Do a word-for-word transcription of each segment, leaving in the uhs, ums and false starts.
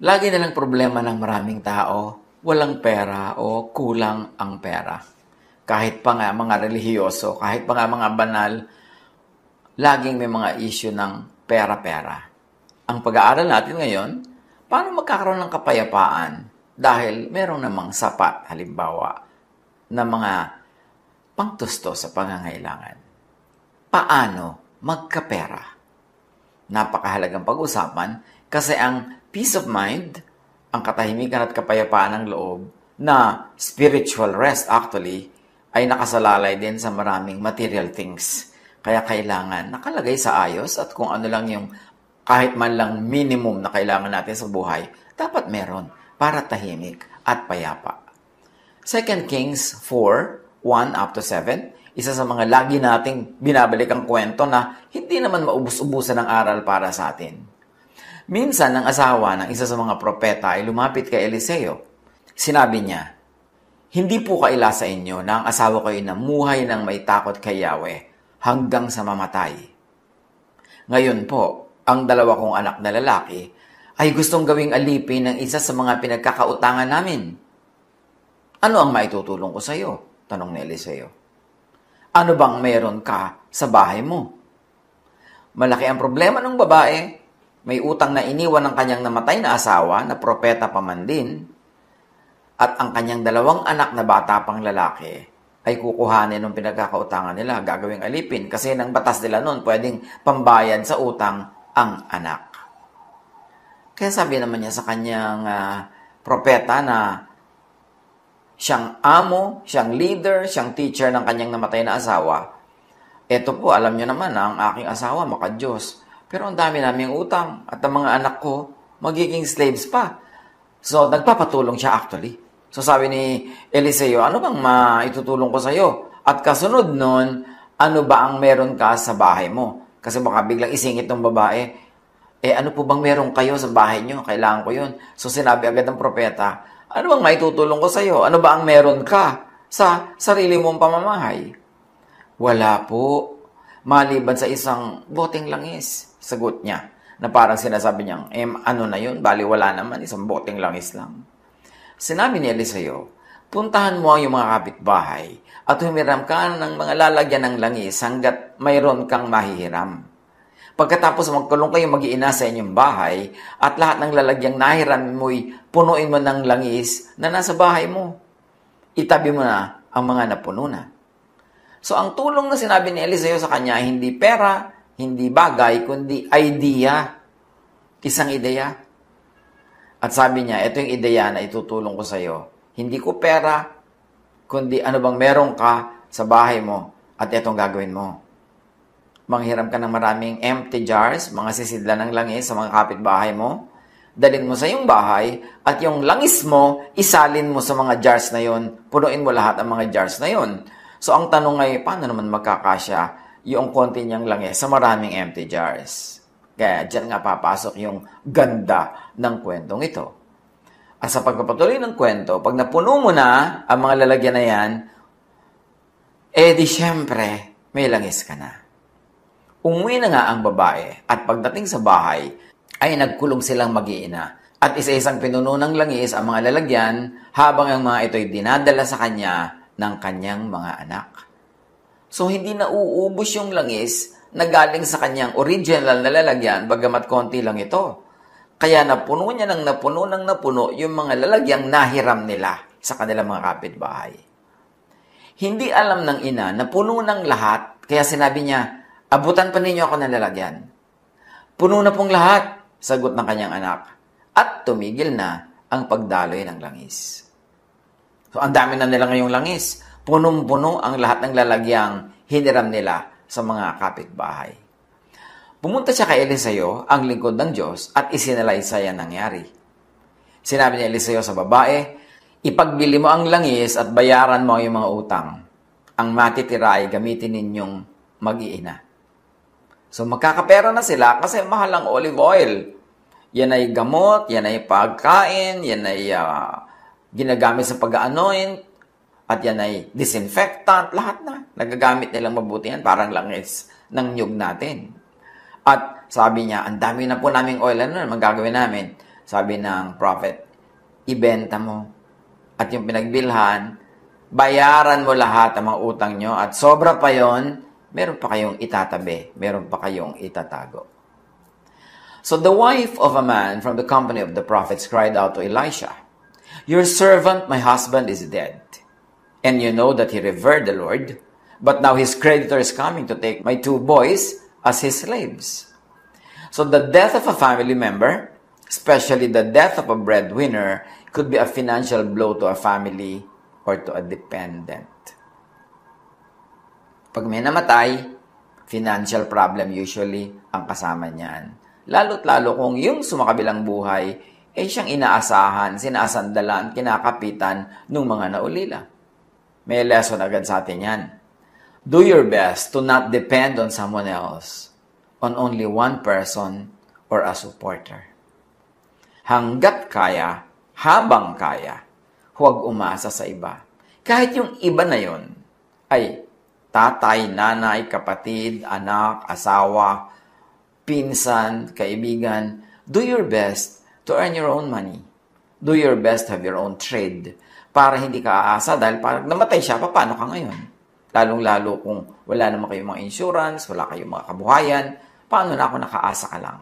Lagi na lang problema ng maraming tao, walang pera o kulang ang pera. Kahit pa nga mga relihiyoso, kahit pa nga mga banal, laging may mga issue ng pera-pera. Ang pag-aaral natin ngayon, paano magkakaroon ng kapayapaan dahil merong namang sapat, halimbawa, na mga pangtusto sa pangangailangan. Paano magkapera? Napakahalagang pag-usapan kasi ang peace of mind, ang katahimikan at kapayapaan ng loob, na spiritual rest actually, ay nakasalalay din sa maraming material things. Kaya kailangan nakalagay sa ayos at kung ano lang yung kahit man lang minimum na kailangan natin sa buhay, dapat meron para tahimik at payapa. Second Kings four, one to seven, isa sa mga lagi nating binabalik ang kwento na hindi naman maubos-ubusan ng aral para sa atin. Minsan, ang asawa ng isa sa mga propeta ay lumapit kay Eliseo. Sinabi niya, "Hindi po kaila sa inyo na ang asawa ko ay namuhay ng may takot kay Yahweh hanggang sa mamatay. Ngayon po, ang dalawa kong anak na lalaki ay gustong gawing alipin ng isa sa mga pinagkakautangan namin. Ano ang maitutulong ko sa iyo?" tanong ni Eliseo. "Ano bang meron ka sa bahay mo?" Malaki ang problema ng babae. May utang na iniwan ng kanyang namatay na asawa na propeta pa man din at ang kanyang dalawang anak na bata pang lalaki ay kukuhanin ng pinagkakautangan nila, gagawing alipin kasi ng batas nila noon pwedeng pambayad sa utang ang anak. Kaya sabi naman niya sa kanyang uh, propeta na siyang amo, siyang leader, siyang teacher ng kanyang namatay na asawa, "Eto po, alam niyo naman na ang aking asawa maka-Diyos. Pero ang dami naming utang at ang mga anak ko magiging slaves pa." So, nagpapatulong siya actually. So, sabi ni Eliseo, "Ano bang maitutulong ko sa iyo? At kasunod nun, ano ba ang meron ka sa bahay mo?" Kasi baka biglang isingit ng babae, "Eh, ano po bang meron kayo sa bahay nyo? Kailangan ko yun." So, sinabi agad ng propeta, "Ano bang maitutulong ko sa iyo? Ano ba ang meron ka sa sarili mong pamamahay?" "Wala po, maliban sa isang boteng langis," sagot niya, na parang sinasabi niyang, eh, ano na yun, bali wala naman, isang boteng langis lang. Sinabi ni Eliseo, "Puntahan mo ang iyong mga kapitbahay at humiram ka ng mga lalagyan ng langis hanggat mayroon kang mahihiram. Pagkatapos magkulong kayo mag-iina sa inyong bahay at lahat ng lalagyang nahiram mo'y punuin mo ng langis na nasa bahay mo. Itabi mo na ang mga napuno na." So ang tulong na sinabi ni Eliseo sa kanya ay hindi pera, hindi bagay, kundi idea. Isang ideya. At sabi niya, "Ito yung ideya na itutulong ko sa iyo. Hindi ko pera, kundi ano bang meron ka sa bahay mo at itong gagawin mo. Manghiram ka ng maraming empty jars, mga sisidla ng langis sa mga kapitbahay mo. Dalhin mo sa iyong bahay at yung langis mo, isalin mo sa mga jars na yon. Punuin mo lahat ang mga jars na yon." So ang tanong ay, paano naman magkakasya yung konti niyang langis sa maraming empty jars? Kaya dyan nga papasok yung ganda ng kwentong ito. At sa pagpapatuloy ng kwento, pag napuno mo na ang mga lalagyan na yan, eh di syempre, may langis ka na. Umuwi na nga ang babae at pagdating sa bahay, ay nagkulong silang mag-iina at isa-isang pinuno ng langis ang mga lalagyan habang ang mga ito'y dinadala sa kanya ng kanyang mga anak. So, hindi na uubos yung langis na galing sa kanyang original na lalagyan, bagamat konti lang ito. Kaya napuno niya ng napuno ng napuno yung mga lalagyang nahiram nila sa kanilang mga kapitbahay. Hindi alam ng ina na puno ng lahat, kaya sinabi niya, "Abutan pa ninyo ako ng lalagyan." "Puno na pong lahat," sagot ng kanyang anak. At tumigil na ang pagdaloy ng langis. So, ang dami na nila ngayong langis. Punong-puno ang lahat ng lalagyang hiniram nila sa mga kapitbahay. Pumunta siya kay Eliseo, ang lingkod ng Diyos, at isinalaysay ang nangyari. Sinabi ni Eliseo sa babae, "Ipagbili mo ang langis at bayaran mo ang iyong mga utang. Ang matitira ay gamitin ninyong mag-iina." So magkakapera na sila kasi mahal ang olive oil. Yan ay gamot, yan ay pagkain, yan ay uh, ginagamit sa pag-anoint, at yan ay disinfectant, lahat na. Nagagamit nilang mabuti yan, parang langis ng nyug natin. At sabi niya, "Ang dami na po naming oil, ano na magagawin namin?" Sabi ng prophet, ibenta mo. At yung pinagbilhan, bayaran mo lahat ang mga utang nyo at sobra pa yon, meron pa kayong itatabi, meron pa kayong itatago. So the wife of a man from the company of the prophets cried out to Elisha, "Your servant, my husband, is dead, and you know that he revered the Lord, but now his creditor is coming to take my two boys as his slaves." So the death of a family member, especially the death of a breadwinner, could be a financial blow to a family or to a dependent. Pag may namatay, financial problem usually ang kasama niyan. Lalo't lalo kung yung sumakabilang buhay, eh siyang inaasahan, sinasandalan, kinakapitan ng mga naulila. May lesson agad sa atin yan. Do your best to not depend on someone else, on only one person or a supporter. Hanggat kaya, habang kaya, huwag umasa sa iba. Kahit yung iba na yon ay tatay, nanay, kapatid, anak, asawa, pinsan, kaibigan, do your best to earn your own money. Do your best to have your own trade para hindi ka aasa dahil parang namatay siya, paano ka ngayon? Lalong-lalo kung wala naman kayong mga insurance, wala kayong mga kabuhayan, paano na ako nakaasa ka lang?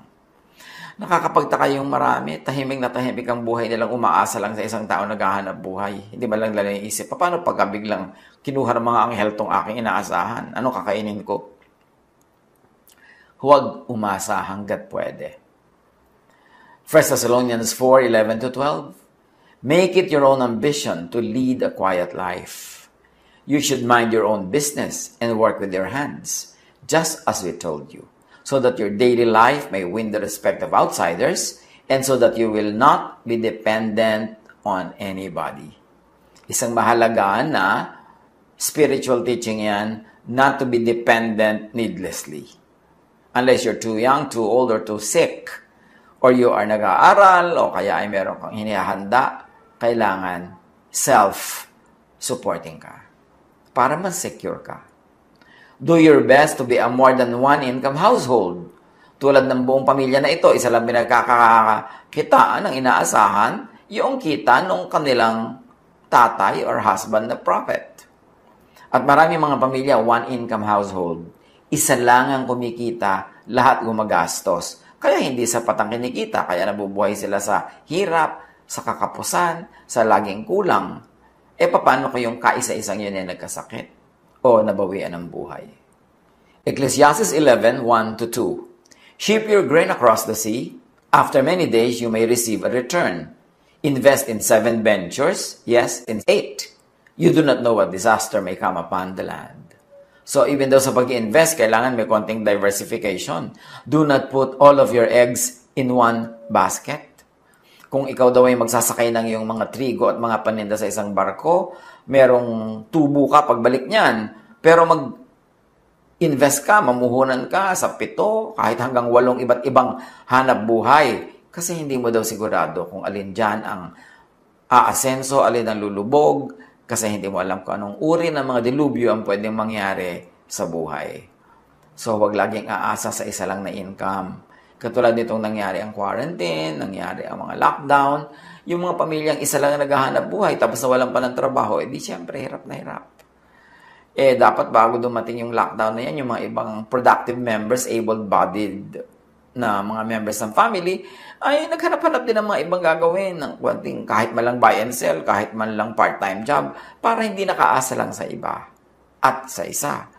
Nakakapagtaka yung marami, tahimik na tahimik ang buhay nilang umaasa lang sa isang tao naghahanap buhay. Hindi ba lang lalo yung isip, paano pagka biglang kinuha ng mga anghel tong aking inaasahan? Ano kakainin ko? Huwag umasa hanggat pwede. First Thessalonians four, eleven to twelve. Make it your own ambition to lead a quiet life. You should mind your own business and work with your hands, just as we told you, so that your daily life may win the respect of outsiders and so that you will not be dependent on anybody. Isang mahalaga na spiritual teaching yan, not to be dependent needlessly. Unless you're too young, too old, or too sick, or you are nag-aaral, o kaya ay meron kang hinihanda, kailangan self-supporting ka para man-secure ka. Do your best to be a more than one income household. Tulad ng buong pamilya na ito, isa lang pinagkakakitaan ng inaasahan, yung kita ng kanilang tatay or husband na prophet. At marami mga pamilya, one income household. Isa lang ang kumikita, lahat gumagastos. Kaya hindi sapat ang kinikita, kaya nabubuhay sila sa hirap, sa kakapusan, sa laging kulang. E paano kayong kaisa-isang yun ay nagkasakit o nabawian ng buhay? Ecclesiastes eleven, one to two. Ship your grain across the sea. After many days, you may receive a return. Invest in seven ventures, yes, in eight. You do not know what disaster may come upon the land. So even though sa pag-i-invest, kailangan may konting diversification. Do not put all of your eggs in one basket. Kung ikaw daw ay magsasakay ng iyong mga trigo at mga paninda sa isang barko, merong tubo ka pagbalik niyan. Pero mag-invest ka, mamuhunan ka sa pito, kahit hanggang walong iba't ibang hanap buhay. Kasi hindi mo daw sigurado kung alin dyan ang aasenso, alin ang lulubog, kasi hindi mo alam kung anong uri ng mga dilubyo ang pwedeng mangyari sa buhay. So, huwag laging aasa sa isa lang na income. Katulad nitong nangyari ang quarantine, nangyari ang mga lockdown, yung mga pamilyang isa lang naghahanap buhay tapos nawalan pa ng trabaho, eh di siyempre hirap na hirap. Eh, dapat bago dumating yung lockdown na yan, yung mga ibang productive members, able-bodied na mga members ng family, ay naghanap-hanap din ng mga ibang gagawin, ng konting kahit man lang buy and sell, kahit man lang part-time job, para hindi nakaasa lang sa iba at sa isa.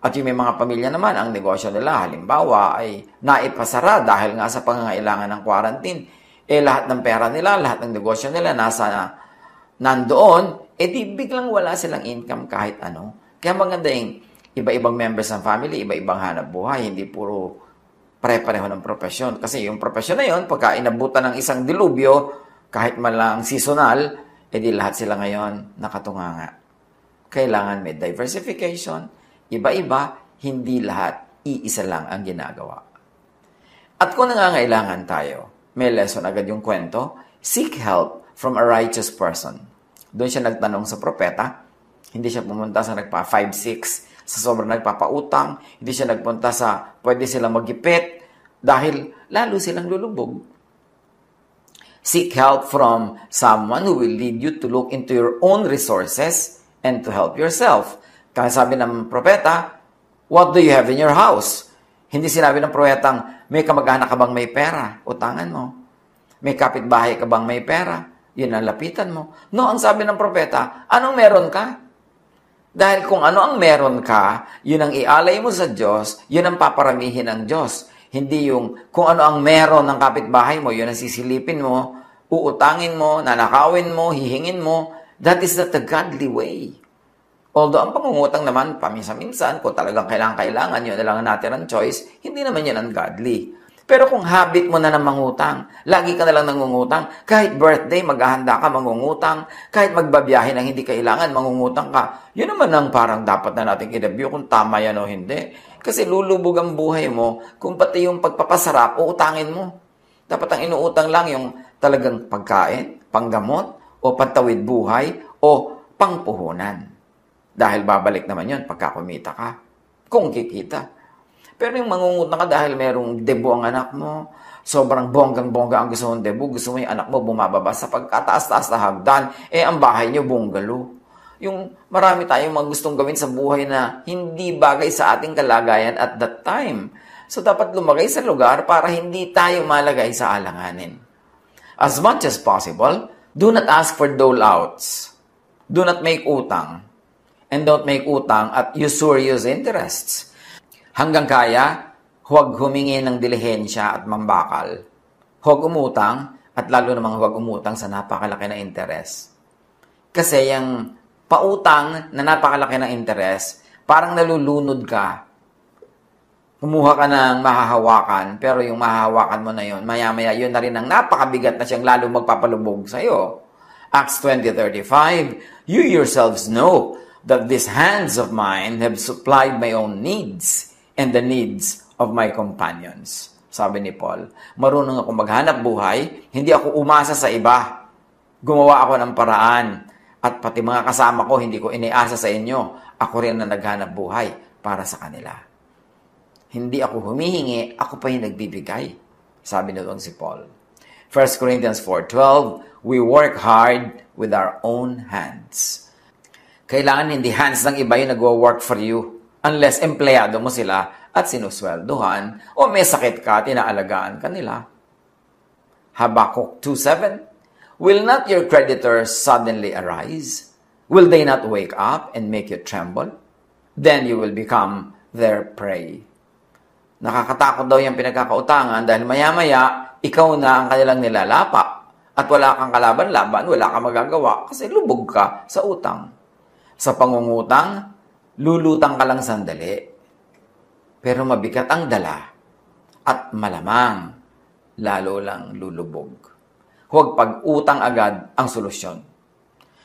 At yung may mga pamilya naman, ang negosyo nila, halimbawa, ay naipasara dahil nga sa pangangailangan ng quarantine. Eh, lahat ng pera nila, lahat ng negosyo nila, nasa nandoon, eh di biglang wala silang income kahit ano. Kaya maganda yung iba-ibang members ng family, iba-ibang hanap buhay, hindi puro pare-pareho ng profesyon. Kasi yung profesyon na yun, pagka inabutan ng isang dilubyo, kahit malang seasonal, edi lahat sila ngayon nakatunganga. Kailangan may diversification, iba-iba, hindi lahat, iisa lang ang ginagawa. At kung nangangailangan tayo, may lesson agad yung kwento, seek help from a righteous person. Doon siya nagtanong sa propeta, hindi siya pumunta sa nagpa five six, sa sobrang nagpapautang, hindi siya nagpunta sa pwede silang magipit dahil lalo silang lulubog. Seek help from someone who will lead you to look into your own resources and to help yourself. Kaya sabi ng propeta, what do you have in your house? Hindi sinabi ng propetang, may kamag-anak ka bang may pera? Utangan mo. May kapitbahay ka bang may pera? Yun ang lapitan mo. No, ang sabi ng propeta, anong meron ka? Dahil kung ano ang meron ka, yun ang ialay mo sa Diyos, yun ang paparamihin ng Diyos. Hindi yung kung ano ang meron ng kapitbahay mo, yun ang sisilipin mo, uutangin mo, nanakawin mo, hihingin mo. That is not the godly way. Although ang pangungutang naman, paminsan-minsan, kung talagang kailangan-kailangan, yun na lang natin ang choice, hindi naman yun ungodly. Pero kung habit mo na ng mangutang, lagi ka na lang nangungutang, kahit birthday, maghahanda ka, mangungutang, kahit magbabiyahe ng hindi kailangan, mangungutang ka, yun naman ang parang dapat na natin i-review kung tama yan o hindi. Kasi lulubog ang buhay mo kung pati yung pagpapasarap, uutangin mo. Dapat ang inuutang lang yung talagang pagkain, panggamot, o pantawid buhay, o pangpuhunan. Dahil babalik naman yun pagkakumita ka, kung kikita. Pero yung mangungutang ka dahil merong debo ang anak mo, sobrang bonggang-bongga ang gusto mong debo, gusto mo yung anak mo bumababa sa pagkataas-taas na hagdan, eh ang bahay niyo bungalow. Yung marami tayong mga gustong gawin sa buhay na hindi bagay sa ating kalagayan at that time. So dapat lumagay sa lugar para hindi tayo malagay sa alanganin. As much as possible, do not ask for dole-outs. Do not make utang. And don't make utang at usurious interests. Hanggang kaya, huwag humingi ng dilihensya at mambakal. Huwag umutang, at lalo namang huwag umutang sa napakalaki na interes. Kasi yung pautang na napakalaki na interes, parang nalulunod ka. Kumuha ka ng mahahawakan, pero yung mahahawakan mo na yun, maya-maya yun na rin ang napakabigat na siyang lalo magpapalubog sa'yo. Acts twenty thirty-five, you yourselves know that these hands of mine have supplied my own needs and the needs of my companions. Sabi ni Paul, marunong akong maghanap buhay, hindi ako umasa sa iba. Gumawa ako ng paraan, at pati mga kasama ko, hindi ko iniasa sa inyo. Ako rin na naghanap buhay para sa kanila. Hindi ako humihingi, ako pa yung nagbibigay. Sabi na doon si Paul. First Corinthians four twelve, we work hard with our own hands. Kailangan hindi hands ng iba yung nagwo-work for you unless empleyado mo sila at sinusweldohan o may sakit ka at inaalagaan ka nila. Habakkuk two seven, will not your creditors suddenly arise? Will they not wake up and make you tremble? Then you will become their prey. Nakakatakot daw yung pinagkakautangan dahil maya-maya, ikaw na ang kanilang nilalapa at wala kang kalaban-laban, wala kang magagawa kasi lubog ka sa utang. Sa pangungutang, lulutang ka lang sandali, pero mabigat ang dala at malamang lalo lang lulubog. Huwag pag-utang agad ang solusyon.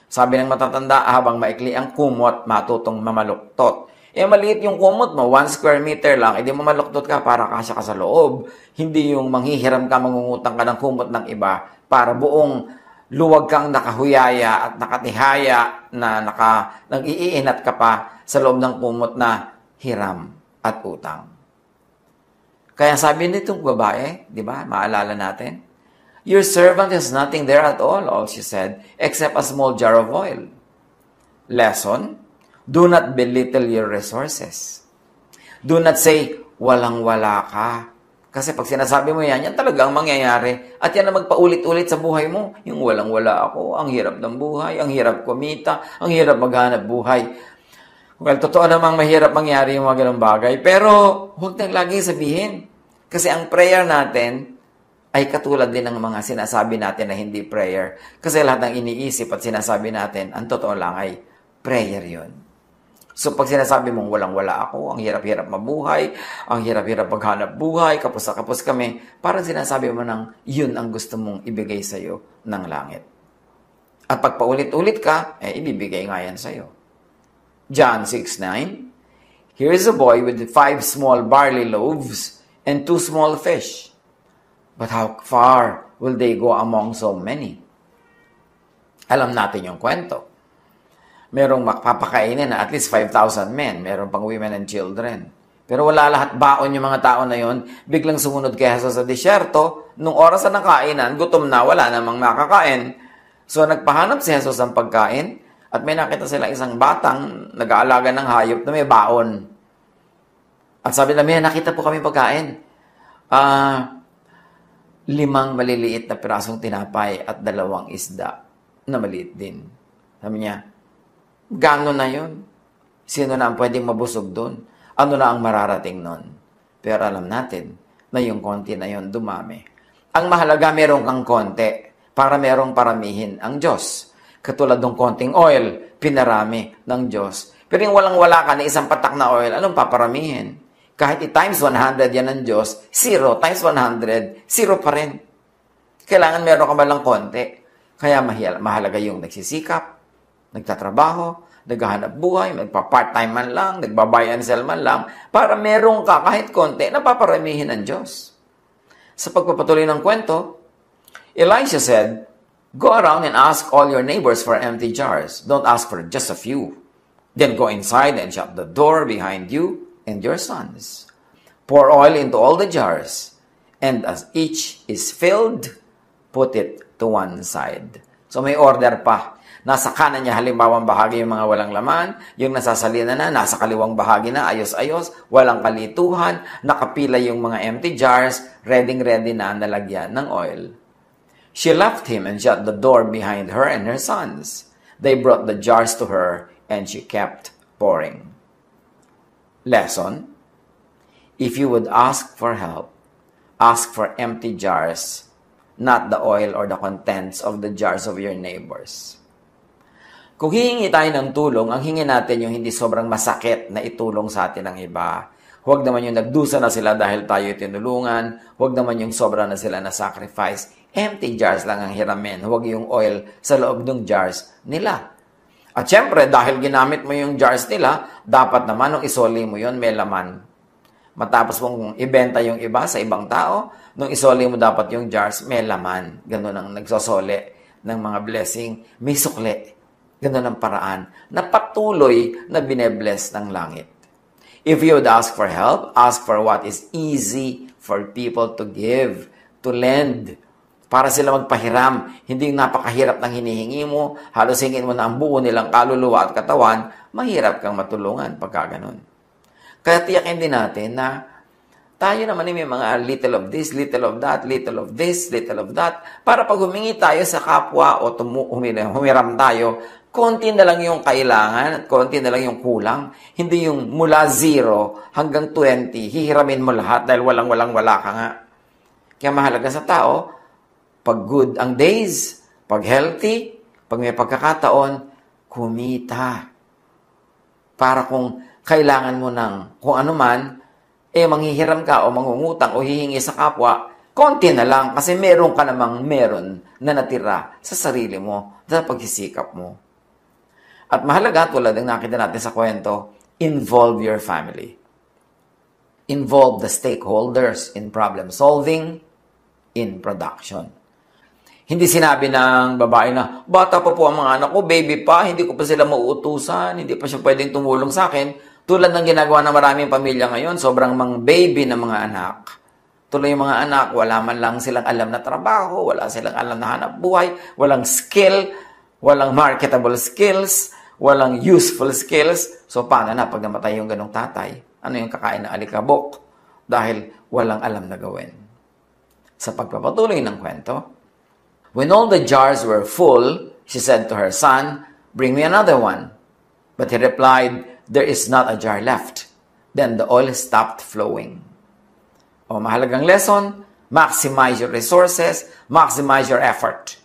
Sabi ng matatanda, habang maikli ang kumot, matutong mamaluktot. E maliit yung kumot mo, one square meter lang, edi mamaluktot ka para kasya ka sa loob. Hindi yung manghihiram ka, mangungutang ka ng kumot ng iba para buong luwag kang nakahuyaya at nakatihaya na naka, nag-iinat ka pa sa loob ng kumot na hiram at utang. Kaya sabi nitong babae, di ba, maalala natin, your servant has nothing there at all, all she said, except a small jar of oil. Lesson, do not belittle your resources. Do not say, walang-wala ka. Kasi pag sinasabi mo yan, yan talagang mangyayari. At yan ang magpaulit-ulit sa buhay mo. Yung walang-wala ako, ang hirap ng buhay, ang hirap kumita, ang hirap maghanap buhay. Well, totoo namang mahirap mangyari yung mga ganong bagay. Pero huwag nang laging sabihin. Kasi ang prayer natin ay katulad din ng mga sinasabi natin na hindi prayer. Kasi lahat ng iniisip at sinasabi natin, ang totoo lang ay prayer yun. So pag sinasabi mong walang-wala ako, ang hirap-hirap mabuhay, ang hirap-hirap maghanap buhay, kapos-kapos kami, parang sinasabi mo nang yun ang gusto mong ibigay sa'yo ng langit. At pag paulit-ulit ka, eh, ibibigay nga yan sa'yo. John six nine, here is a boy with five small barley loaves and two small fish. But how far will they go among so many? Alam natin yung kwento. Merong makapakainin na at least five thousand men. Merong pang women and children. Pero wala lahat baon yung mga tao na yon. Biglang sumunod kay Jesus sa disyerto. Nung oras na ng kainan, gutom na, wala namang makakain. So nagpahanap si Jesus ng pagkain at may nakita sila isang batang nag-aalaga ng hayop na may baon. At sabi na, may nakita po kami pagkain. Uh, limang maliliit na pirasong tinapay at dalawang isda na maliit din. Sabi niya, gano'n na yun? Sino na ang pwedeng mabusog doon? Ano na ang mararating nun? Pero alam natin na yung konti na yun dumami. Ang mahalaga, meron kang konti para merong paramihin ang Diyos. Katulad ng konting oil, pinarami ng Diyos. Pero yung walang-wala ka na isang patak na oil, anong paparamihin? Kahit i-times one hundred yan ng Diyos, zero times one hundred, zero pa rin. Kailangan meron ka malang konti. Kaya mahalaga yung nagsisikap, nagtatrabaho, naghahanap buhay, nagpa-part-time man lang, nagba-buy and sell man lang, para meron ka kahit konti na paparamihin ng Diyos. Sa pagpapatuloy ng kwento, Elisha said, "Go around and ask all your neighbors for empty jars. Don't ask for just a few. Then go inside and shut the door behind you and your sons. Pour oil into all the jars, and as each is filled, put it to one side." So may order pa. Nasa kanan niya halimbawang bahagi yung mga walang laman, yung nasasalina na, nasa kaliwang bahagi na, ayos-ayos, walang kalituhan, nakapila yung mga empty jars, ready-ready na nalagyan ng oil. She left him and shut the door behind her and her sons. They brought the jars to her and she kept pouring. Lesson: if you would ask for help, ask for empty jars, not the oil or the contents of the jars of your neighbors. Kung hihingi tayo ng tulong, ang hingi natin yung hindi sobrang masakit na itulong sa atin ng iba. Huwag naman yung nagdusa na sila dahil tayo tinulungan. Huwag naman yung sobra na sila na sacrifice. Empty jars lang ang hiramin. Huwag yung oil sa loob ng jars nila. At syempre, dahil ginamit mo yung jars nila, dapat naman nung isoli mo yon may laman. Matapos mong ibenta yung iba sa ibang tao, nung isoli mo dapat yung jars may laman. Ganun ang nagsosoli ng mga blessing. May sukli. Ganun ang paraan na patuloy na binebless ng langit. If you would ask for help, ask for what is easy for people to give, to lend, para sila magpahiram. Hindi yung napakahirap ng hinihingi mo, halos hingin mo na ang buo nilang kaluluwa at katawan, mahirap kang matulungan pagka ganun. Kaya tiyakin din natin na tayo naman may mga little of this, little of that, little of this, little of that. Para pag humingi tayo sa kapwa o tumu- humiram tayo, konti na lang yung kailangan at konti na lang yung kulang. Hindi yung mula zero hanggang twenty, hihiramin mo lahat dahil walang-walang-wala ka nga. Kaya mahalaga sa tao, pag good ang days, pag healthy, pag may pagkakataon, kumita. Para kung kailangan mo ng kung ano man, eh manghihiram ka o mangungutang o hihingi sa kapwa, konti na lang kasi meron ka namang meron na natira sa sarili mo, sa pagsisikap mo. At mahalaga, tulad ng nakita natin sa kwento, involve your family. Involve the stakeholders in problem solving, in production. Hindi sinabi ng babae na, bata pa po ang mga anak ko, baby pa, hindi ko pa sila mauutusan, hindi pa siya pwedeng tumulong sa akin. Tulad ng ginagawa ng maraming pamilya ngayon, sobrang mga baby ng mga anak. Tuloy yung mga anak, wala man lang silang alam na trabaho, wala silang alam na hanap buhay, walang skill, walang marketable skills, walang useful skills. So, paano na pag namatay yung ganong tatay? Ano yung kakain na alikabok? Dahil walang alam na gawin. Sa pagpapatuloy ng kwento, "When all the jars were full, she said to her son, 'Bring me another one.' But he replied, 'There is not a jar left.' Then the oil stopped flowing." O mahalagang lesson, maximize your resources, maximize your effort.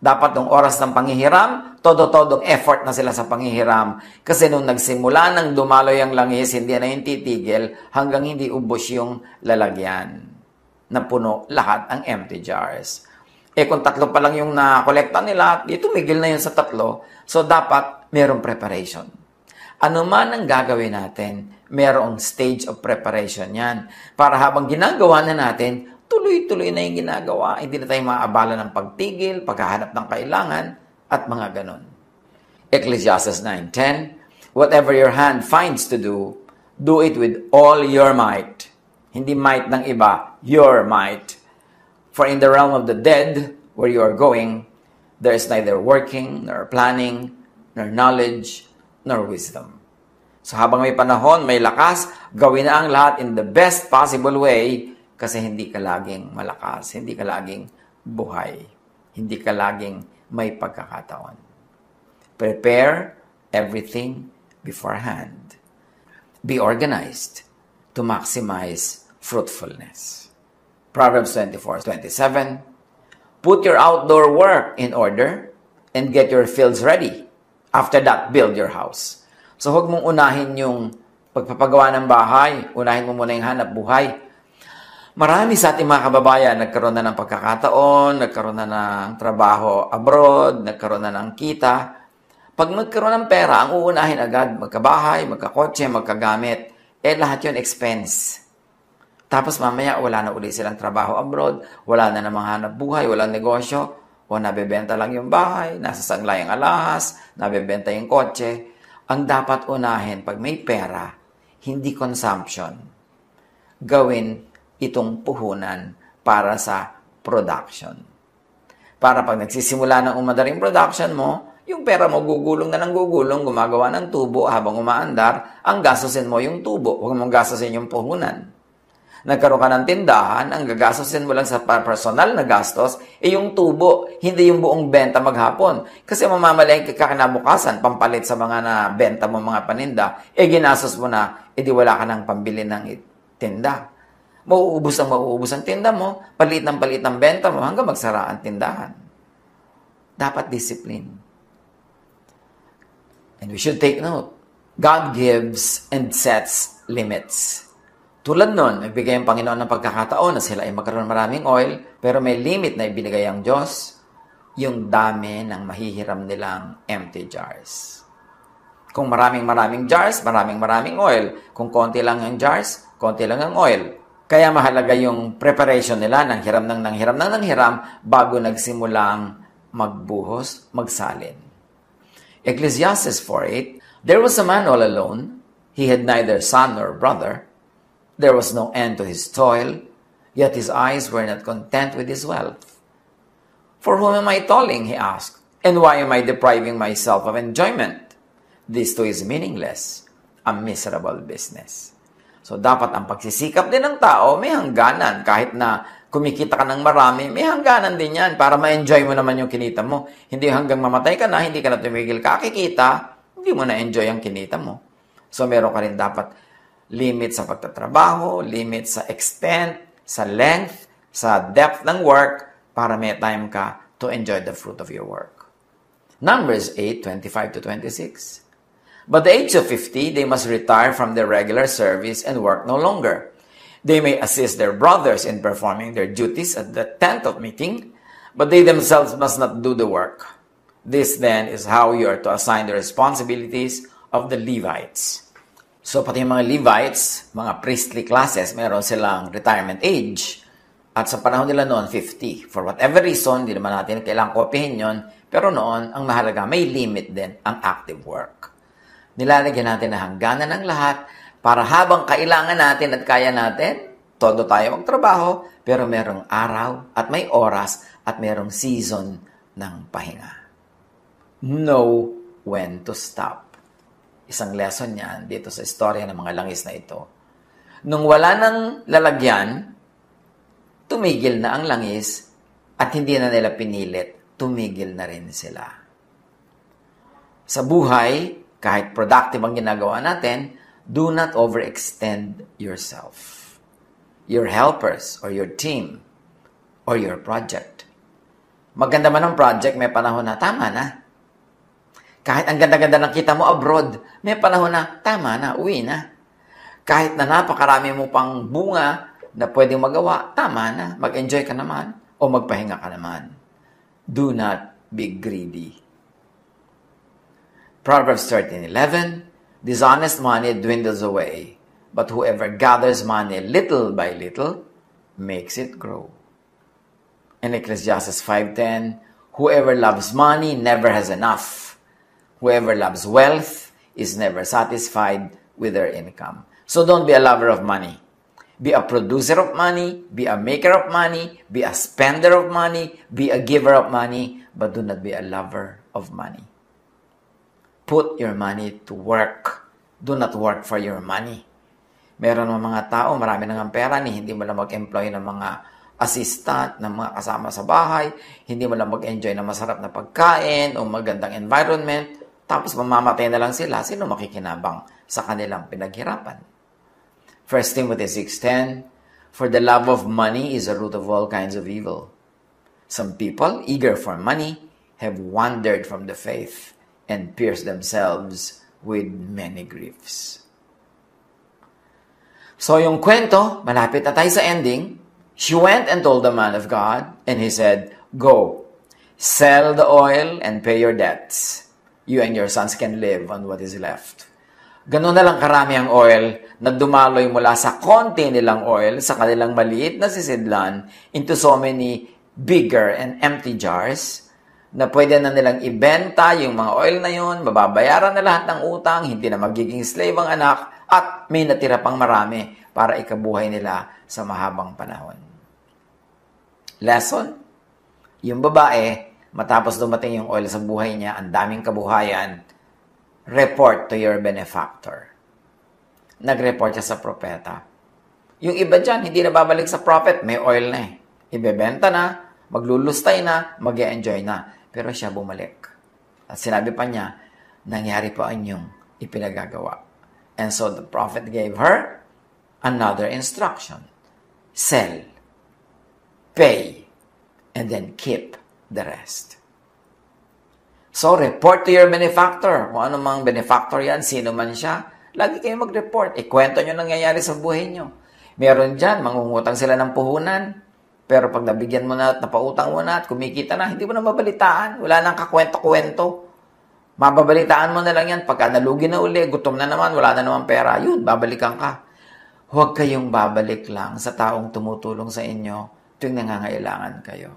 Dapat nung oras ng panghihiram, todo-todong effort na sila sa panghihiram. Kasi nung nagsimula nang dumaloy ang langis, hindi na yung titigil hanggang hindi ubos yung lalagyan. Napuno lahat ang empty jars. Eh kung tatlo pa lang yung nakolekta nila, eh, tumigil na yun sa tatlo. So dapat merong preparation. Ano man ang gagawin natin, merong stage of preparation yan. Para habang ginagawa na natin, tuloy-tuloy na yung ginagawa. Hindi na tayo maaabala ng pagtigil, paghahanap ng kailangan, at mga ganon. Ecclesiastes nine ten, "Whatever your hand finds to do, do it with all your might. Hindi might ng iba, your might. For in the realm of the dead, where you are going, there is neither working, nor planning, nor knowledge, nor wisdom. So habang may panahon, may lakas, gawin na ang lahat in the best possible way kasi hindi ka laging malakas, hindi ka laging buhay, hindi ka laging may pagkakataon. Prepare everything beforehand. Be organized to maximize fruitfulness. Proverbs twenty-four twenty-seven, put your outdoor work in order and get your fields ready. After that, build your house. So, huwag mong unahin yung pagpapagawa ng bahay. Unahin mo muna yung hanap buhay. Marami sa ating mga kababayan, nagkaroon na ng pagkakataon, nagkaroon na ng trabaho abroad, nagkaroon na ng kita. Pag magkaroon ng pera, ang uunahin agad, magkabahay, magkakotse, magkagamit. Eh, lahat yun expense. Tapos mamaya, wala na uli silang trabaho abroad, wala na namang hanap buhay, walang negosyo, o nabebenta lang yung bahay, nasa sanglay ang alahas, nabebenta yung kotse. Ang dapat unahin, pag may pera, hindi consumption. Gawin itong puhunan para sa production. Para pag nagsisimula ng umadaring production mo, yung pera mo gugulong na ng gugulong, gumagawa ng tubo habang umaandar, ang gastusin mo yung tubo, huwag mong gastusin yung puhunan. Nagkaroon ka ng tindahan, ang gagastusin mo lang sa personal na gastos, eh yung tubo, hindi yung buong benta maghapon. Kasi mamamalayan kakanabukasan, pampalit sa mga na benta mo, mga paninda, eh ginastos mo na, eh di wala ka ng pambili ng tinda. Mauubos ang mauubos ang tinda mo, palit ng palit ng benta mo, hanggang magsara ang tindahan. Dapat discipline. And we should take note, God gives and sets limits. Tulad nun, nagbigay ang Panginoon ng pagkakataon na sila ay magkaroon maraming oil, pero may limit na ibinigay ang Diyos, yung dami ng mahihiram nilang empty jars. Kung maraming maraming jars, maraming maraming oil. Kung konti lang ang jars, konti lang ang oil. Kaya mahalaga yung preparation nila, ng hiram ng nang hiram ng nang hiram, bago nagsimulang magbuhos, magsalin. Ecclesiastes four eight, there was a man all alone. He had neither son nor brother. There was no end to his toil, yet his eyes were not content with his wealth. For whom am I toiling, he asked, and why am I depriving myself of enjoyment? This too is meaningless, a miserable business. So dapat ang pagsisikap din ng tao, may hangganan. Kahit na kumikita ka ng marami, may hangganan din yan para ma-enjoy mo naman yung kinita mo. Hindi hanggang mamatay ka na, hindi ka na tumigil kakikita, hindi mo na-enjoy ang kinita mo. So meron ka rin dapat limit sa pagtatrabaho, limit sa extent, sa length, sa depth ng work para may time ka to enjoy the fruit of your work. Numbers eight twenty-five to twenty-six. But the age of fifty, they must retire from their regular service and work no longer. They may assist their brothers in performing their duties at the tent of meeting, but they themselves must not do the work. This then is how you are to assign the responsibilities of the Levites. So pati mga Levites, mga priestly classes, meron silang retirement age. At sa panahon nila noon, fifty. For whatever reason, di naman natin kailangang kopyahin yun, pero noon, ang mahalaga, may limit din ang active work. Nilalagyan natin na hangganan ng lahat para habang kailangan natin at kaya natin, todo tayo magtrabaho, pero merong araw at may oras at merong season ng pahinga. Know when to stop. Isang lesson yan dito sa istorya ng mga langis na ito. Nung wala ng lalagyan, tumigil na ang langis at hindi na nila pinilit, tumigil na rin sila. Sa buhay, kahit productive ang ginagawa natin, do not overextend yourself. Your helpers or your team or your project. Maganda man ang project, may panahon na tama na. Kahit ang ganda-ganda ng kita mo abroad, may panahon na tama na, uwi na. Kahit na napakarami mo pang bunga na pwedeng magawa, tama na, mag-enjoy ka naman o magpahinga ka naman. Do not be greedy. Proverbs thirteen eleven, dishonest money dwindles away, but whoever gathers money little by little makes it grow. And Ecclesiastes five ten, whoever loves money never has enough. Whoever loves wealth is never satisfied with their income. So don't be a lover of money. Be a producer of money, be a maker of money, be a spender of money, be a giver of money, but do not be a lover of money. Put your money to work. Do not work for your money. Meron ng mga tao, marami na ng pera, ni hindi mo lang mag-employ ng mga assistant, ng mga kasama sa bahay, hindi mo lang mag-enjoy ng masarap na pagkain o magandang environment, tapos mamamatay na lang sila. Sino makikinabang sa kanilang pinaghirapan? First Timothy six ten, for the love of money is the root of all kinds of evil. Some people, eager for money, have wandered from the faith and pierced themselves with many griefs. So yung kwento, malapit na tayo sa ending. She went and told the man of God, and he said, go, sell the oil and pay your debts. You and your sons can live on what is left. Ganun na lang karami ang oil na dumaloy mula sa konti nilang oil sa kanilang maliit na sisidlan into so many bigger and empty jars na pwede na nilang ibenta yung mga oil na yun, mababayaran na lahat ng utang, hindi na magiging slave ang anak, at may natira pang marami para ikabuhay nila sa mahabang panahon. Lesson, yung babae, matapos dumating yung oil sa buhay niya, ang daming kabuhayan, report to your benefactor. Nag-report siya sa propeta. Yung iba dyan, hindi na babalik sa prophet, may oil na eh. Ibebenta na, maglulustay na, mag-e-enjoy na. Pero siya bumalik. At sinabi pa niya, nangyari po ang inyong ipinagagawa. And so the prophet gave her another instruction. Sell, pay, and then keep the rest. So report to your benefactor. Kung ano mang benefactor yan, sino man siya, lagi kayo mag-report. Ikwento nyo nangyayari sa buhay nyo. Meron dyan, mangungutang sila ng puhunan. Pero pag nabigyan mo na at napautang mo na at kumikita na, hindi mo na mabalitaan. Wala nang kakwento-kwento. Mababalitaan mo na lang yan. Pagka nalugi na uli, gutom na naman, wala na naman pera, yun, babalikan ka. Huwag kayong babalik lang sa taong tumutulong sa inyo tuwing nangangailangan kayo.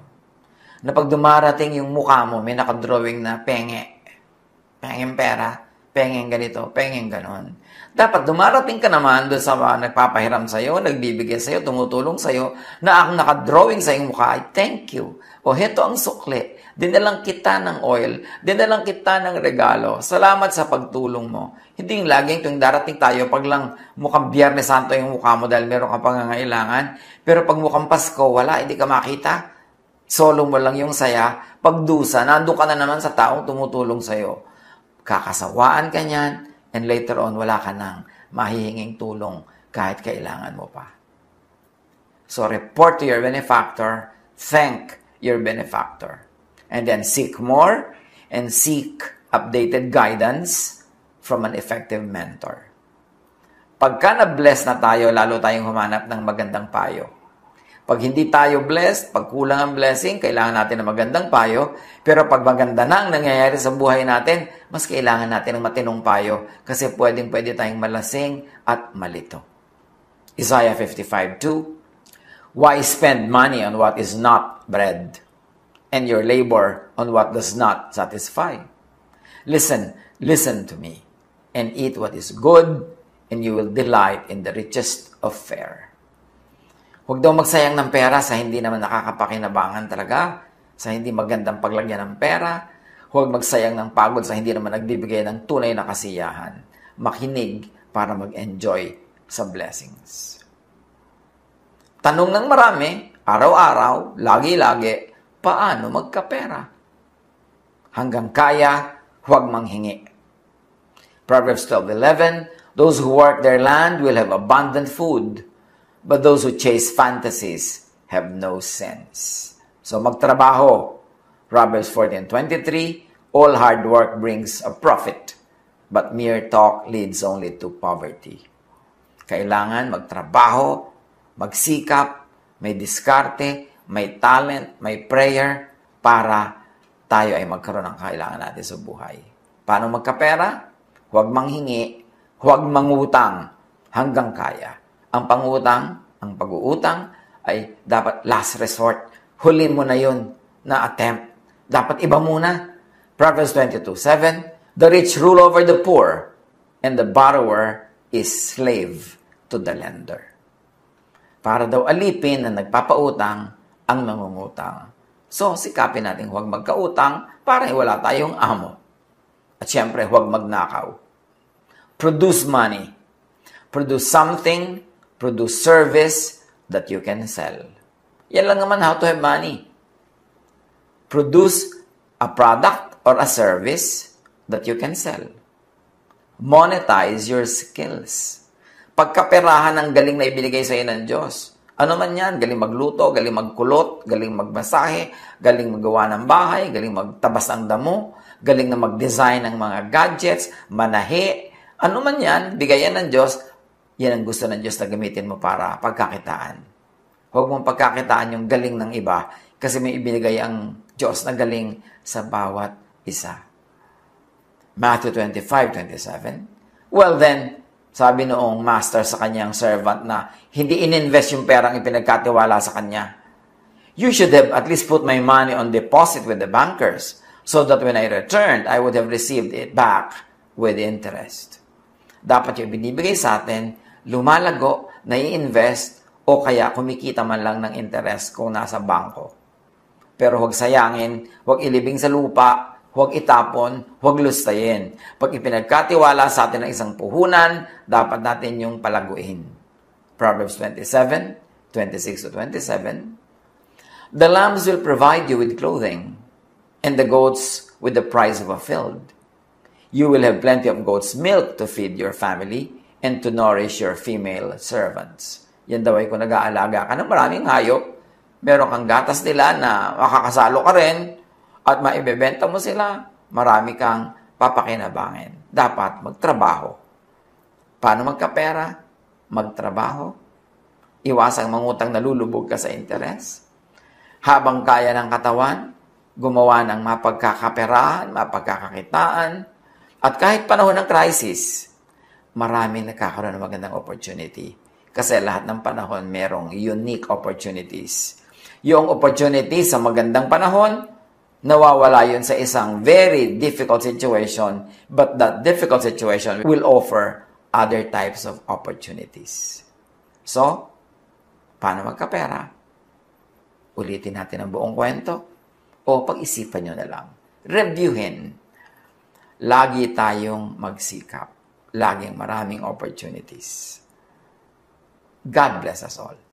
Na pag dumarating yung mukha mo, may nakadrawing na penge. Pengeng pera, pengeng ganito, pengeng ganon. Dapat dumarating ka naman doon sa mga nagpapahiram sa'yo, nagbibigay sa'yo, tumutulong sa'yo, na ang nakadrawing sa iyong mukha ay thank you. O heto ang sukli. Dinalang kita ng oil, dinalang kita ng regalo. Salamat sa pagtulong mo. Hindi yung laging tuwing darating tayo, pag lang mukhang Biyernes Santo yung mukha mo dahil meron ka pangangailangan. Pero pag mukhang Pasko, wala, hindi ka makita. Solo mo lang yung saya. Pagdusa, nandun ka na naman sa taong tumutulong sa'yo. Kakasawaan ka niyan, and later on, wala ka nang mahihinging tulong kahit kailangan mo pa. So report to your benefactor, thank your benefactor. And then seek more and seek updated guidance from an effective mentor. Pagka na-bless na tayo, lalo tayong humanap ng magandang payo. Pag hindi tayo blessed, pag kulang ang blessing, kailangan natin ng magandang payo. Pero pag maganda na ang nangyayari sa buhay natin, mas kailangan natin ng matinong payo kasi pwedeng pwede tayong malasing at malito. Isaiah fifty-five two, why spend money on what is not bread? And your labor on what does not satisfy. Listen, listen to me, and eat what is good, and you will delight in the richest of fare. Huwag daw magsayang ng pera sa hindi naman nakakapakinabangan talaga, sa hindi magandang paglagyan ng pera. Huwag magsayang ng pagod sa hindi naman nagbibigay ng tunay na kasiyahan. Makinig para mag-enjoy sa blessings. Tanong ng marami, araw-araw, lagi-lagi, paano magkapera? Hanggang kaya, huwag manghingi. Proverbs twelve eleven, those who work their land will have abundant food, but those who chase fantasies have no sense. So magtrabaho. Proverbs fourteen twenty-three, all hard work brings a profit, but mere talk leads only to poverty. Kailangan magtrabaho, magsikap, may diskarte, may talent, may prayer para tayo ay magkaroon ng kailangan natin sa buhay. Paano magkapera? Huwag manghingi, huwag mangutang hanggang kaya. Ang pangutang, ang pag-uutang ay dapat last resort. Huli mo na yun na attempt. Dapat iba muna. Proverbs twenty-two seven, the rich rule over the poor and the borrower is slave to the lender. Para daw alipin na nagpapautang ang mangungutang. So, sikapin natin huwag magkautang para wala tayong amo. At syempre, huwag magnakaw. Produce money. Produce something, produce service that you can sell. Yan lang naman how to have money. Produce a product or a service that you can sell. Monetize your skills. Pagkaperahan ang galing na ibinigay sa iyo ng Diyos. Ano man yan, galing magluto, galing magkulot, galing magmasahe, galing magawa ng bahay, galing magtabas ng damo, galing na mag-design ng mga gadgets, manahe, ano man yan, bigayan ng Diyos, yan ang gusto ng Diyos na gamitin mo para pagkakitaan. Huwag mong pagkakitaan yung galing ng iba kasi may ibinigay ang Diyos na galing sa bawat isa. Matthew twenty-five twenty-seven. Well then, sabi noong master sa kanyang servant na hindi ininvest yung perang ipinagkatiwala sa kanya. You should have at least put my money on deposit with the bankers so that when I returned, I would have received it back with interest. Dapat yung binibigay sa atin, lumalago, nai-invest, o kaya kumikita man lang ng interest kung nasa bangko. Pero huwag sayangin, huwag ilibing sa lupa, huwag itapon, huwag lustayin. Pag ipinagkatiwala sa atin ng isang puhunan, dapat natin yung palaguin. Proverbs twenty-seven twenty-six to twenty-seven. The lambs will provide you with clothing, and the goats with the price of a field. You will have plenty of goat's milk to feed your family and to nourish your female servants. Yan daw ay kung nag-aalaga ka ng maraming hayop, meron kang gatas nila na makakasalo ka rin, at maibebenta mo sila, marami kang papakinabangan. Dapat magtrabaho. Paano magkapera? Magtrabaho. Iwasang mangutang nalulubog ka sa interes. Habang kaya ng katawan, gumawa ng mapagkakaperahan, mapagkakakitaan, at kahit panahon ng crisis, marami nakakaroon ng magandang opportunity. Kasi lahat ng panahon merong unique opportunities. Yung opportunity sa magandang panahon, nawawala yun sa isang very difficult situation, but that difficult situation will offer other types of opportunities. So, paano magkapera? Ulitin natin ang buong kwento o pag-isipan nyo na lang. Reviewin. Lagi tayong magsikap. Laging maraming opportunities. God bless us all.